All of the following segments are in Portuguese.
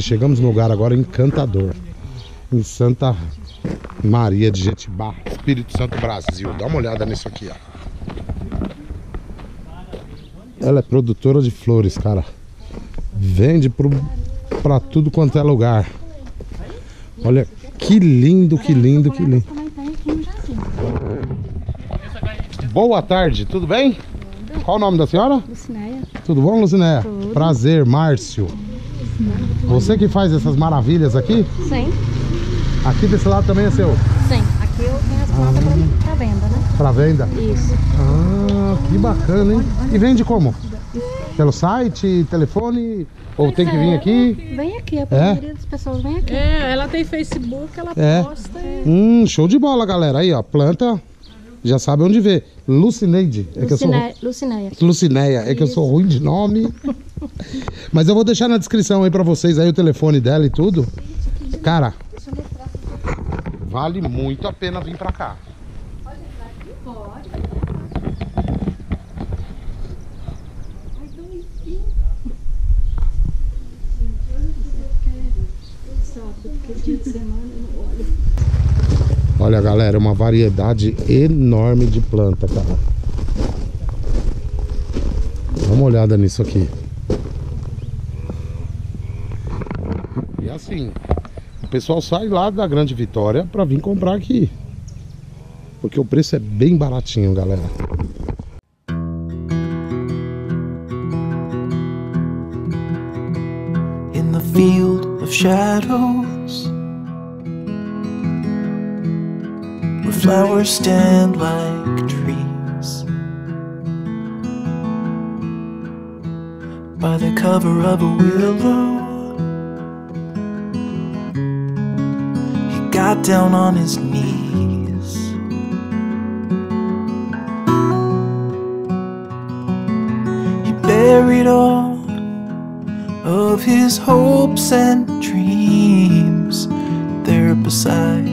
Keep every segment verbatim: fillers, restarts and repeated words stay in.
Chegamos num lugar agora encantador, em Santa Maria de Jetibá, Espírito Santo, Brasil. Dá uma olhada nisso aqui, ó. Ela é produtora de flores, cara. Vende pro, pra tudo quanto é lugar. Olha que lindo, que lindo, que lindo. Boa tarde, tudo bem? Qual o nome da senhora? Lucinéia. Tudo bom, Lucinéia? Tudo. Prazer, Márcio. Você que faz essas maravilhas aqui? Sim. Aqui desse lado também é seu? Sim. Aqui eu tenho as plantas ah. para venda, né? Para venda? Isso. Ah, que bacana, hein? E vende como? Pelo site, telefone? Ou pois tem é, que vir aqui? Vem aqui, a maioria é? das pessoas vem aqui. É, ela tem Facebook, ela é. posta. E... Hum, show de bola, galera. Aí, ó, planta... Já sabe onde ver. Lucineide. É Lucinéia. Que eu sou... Lucinéia. Lucinéia. É que eu sou ruim de nome. Mas eu vou deixar na descrição aí pra vocês aí o telefone dela e tudo. Cara, vale muito a pena vir pra cá. Olha, galera, uma variedade enorme de planta, cara. Dá uma olhada nisso aqui. E assim, o pessoal sai lá da Grande Vitória pra vir comprar aqui, porque o preço é bem baratinho, galera. In the field of shadows, flowers stand like trees by the cover of a willow. He got down on his knees. He buried all of his hopes and dreams there beside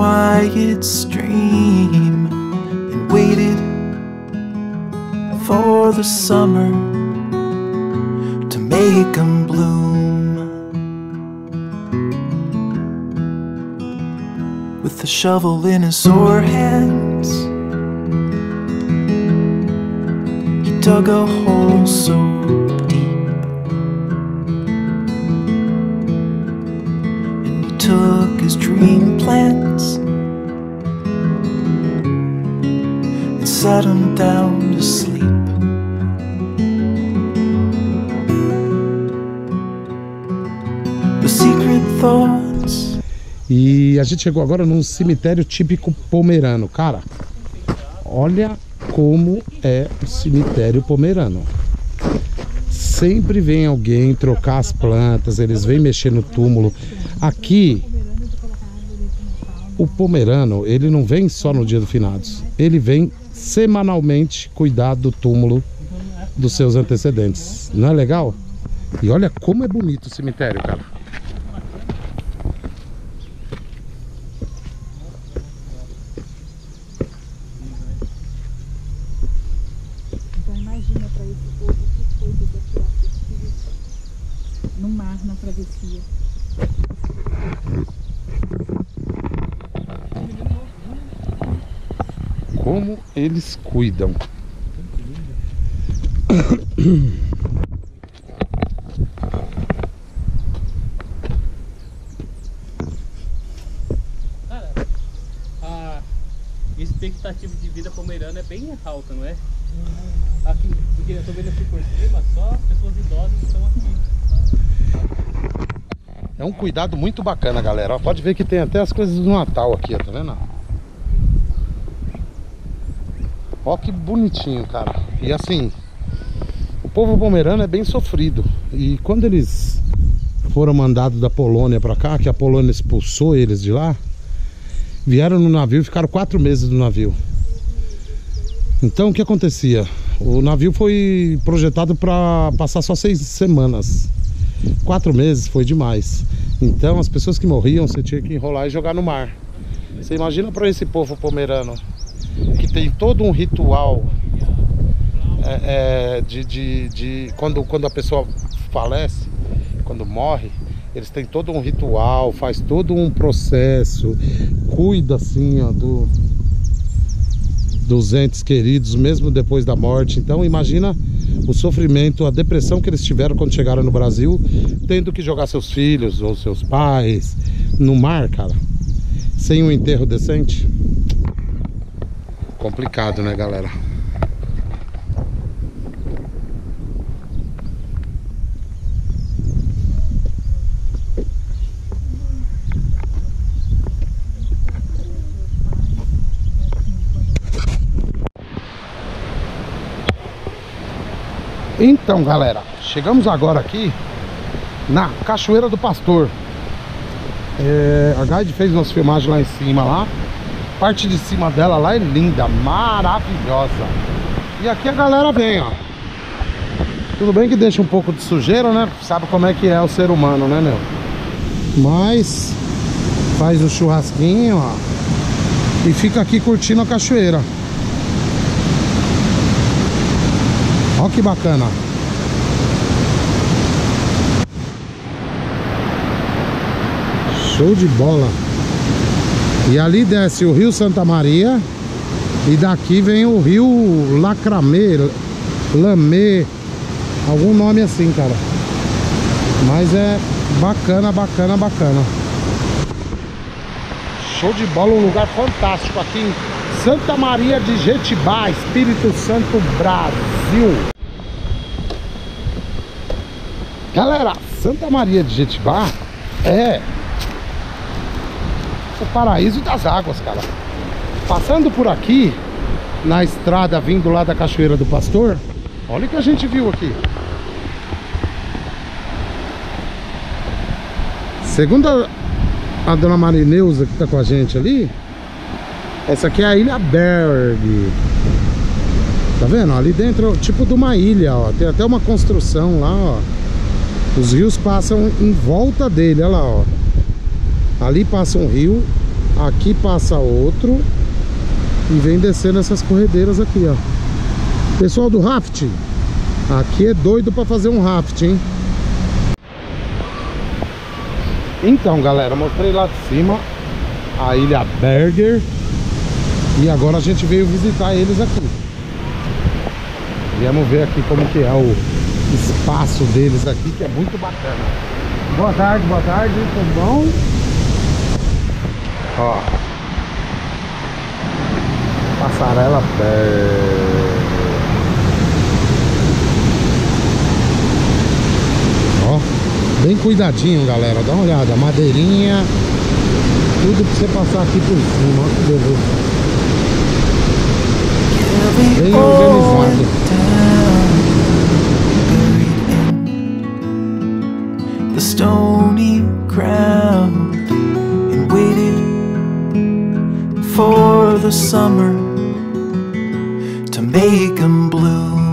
quiet stream, and waited for the summer to make 'em bloom. With the shovel in his sore hands, he dug a hole so deep, and he took his dream plants and sat him down to sleep. The secret thoughts. E a gente chegou agora num cemitério típico pomerano, cara. Olha como é o cemitério pomerano. Sempre vem alguém trocar as plantas, eles vêm mexer no túmulo. Aqui o pomerano, ele não vem só no dia do finados, ele vem semanalmente cuidar do túmulo dos seus antecedentes. Não é legal? E olha como é bonito o cemitério, cara. Então imagina para esse povo que foi desafiar seus filhos no mar, na travessia. Como eles cuidam. Cara, a expectativa de vida pomerana é bem alta, não é? Aqui, porque eu tô vendo aqui por cima, só pessoas idosas estão aqui. É um cuidado muito bacana, galera. Ó, pode ver que tem até as coisas do Natal aqui, ó, tá vendo? Ó que bonitinho, cara. E assim, o povo pomerano é bem sofrido. E quando eles foram mandados da Polônia pra cá, que a Polônia expulsou eles de lá, vieram no navio e ficaram quatro meses no navio. Então o que acontecia? O navio foi projetado pra passar só seis semanas. Quatro meses foi demais. Então as pessoas que morriam, você tinha que enrolar e jogar no mar. Você imagina para esse povo pomerano, que tem todo um ritual é, é, de, de, de quando, quando a pessoa falece, quando morre, eles têm todo um ritual, faz todo um processo, cuida assim, ó, do, dos entes queridos, mesmo depois da morte. Então imagina o sofrimento, a depressão que eles tiveram quando chegaram no Brasil, tendo que jogar seus filhos ou seus pais no mar, cara, sem um enterro decente. Complicado, né, galera? Então, galera, chegamos agora aqui na Cachoeira do Pastor. É, a guide fez umas filmagens lá em cima, lá. Parte de cima dela lá é linda, maravilhosa. E aqui a galera vem, ó. Tudo bem que deixa um pouco de sujeira, né? Sabe como é que é o ser humano, né, meu? Mas faz o churrasquinho, ó, e fica aqui curtindo a cachoeira. Olha que bacana. Show de bola. E ali desce o Rio Santa Maria. E daqui vem o Rio Lacramê, Lamê, algum nome assim, cara. Mas é bacana, bacana, bacana. Show de bola, um lugar fantástico aqui em Santa Maria de Jetibá, Espírito Santo, Brasil. Galera, Santa Maria de Jetibá é o paraíso das águas, cara. Passando por aqui, na estrada, vindo lá da Cachoeira do Pastor, olha o que a gente viu aqui. Segundo a dona Marineuza, que tá com a gente ali, essa aqui é a Ilha Berg. Tá vendo? Ali dentro, tipo de uma ilha, ó. Tem até uma construção lá, ó. Os rios passam em volta dele, olha lá, ó. Ali passa um rio, aqui passa outro, e vem descendo essas corredeiras aqui, ó. Pessoal do rafting, aqui é doido pra fazer um rafting, hein? Então, galera, mostrei lá de cima a Ilha Berg. E agora a gente veio visitar eles aqui. Viemos ver aqui como que é o espaço deles aqui, que é muito bacana. Boa tarde, boa tarde, tudo bom? Ó, passarela pé. Ó, bem cuidadinho, galera, dá uma olhada, madeirinha, tudo pra você passar aqui por cima, ó, que beleza. Bem organizado. The stony ground and waited for the summer to make 'em blue.